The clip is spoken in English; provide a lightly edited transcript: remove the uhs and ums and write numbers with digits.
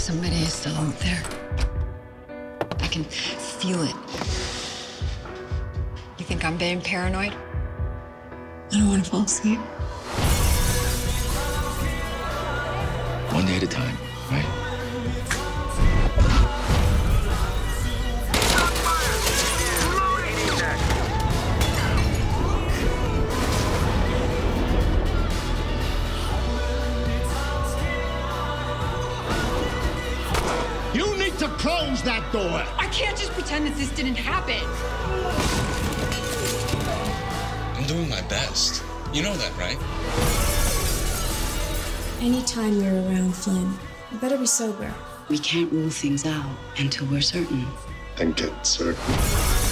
Somebody is still out there. I can feel it. You think I'm being paranoid? I don't want to fall asleep. One day at a time, right? You need to close that door! I can't just pretend that this didn't happen! I'm doing my best. You know that, right? Anytime you're around Flynn, you better be sober. We can't rule things out until we're certain. And get certain.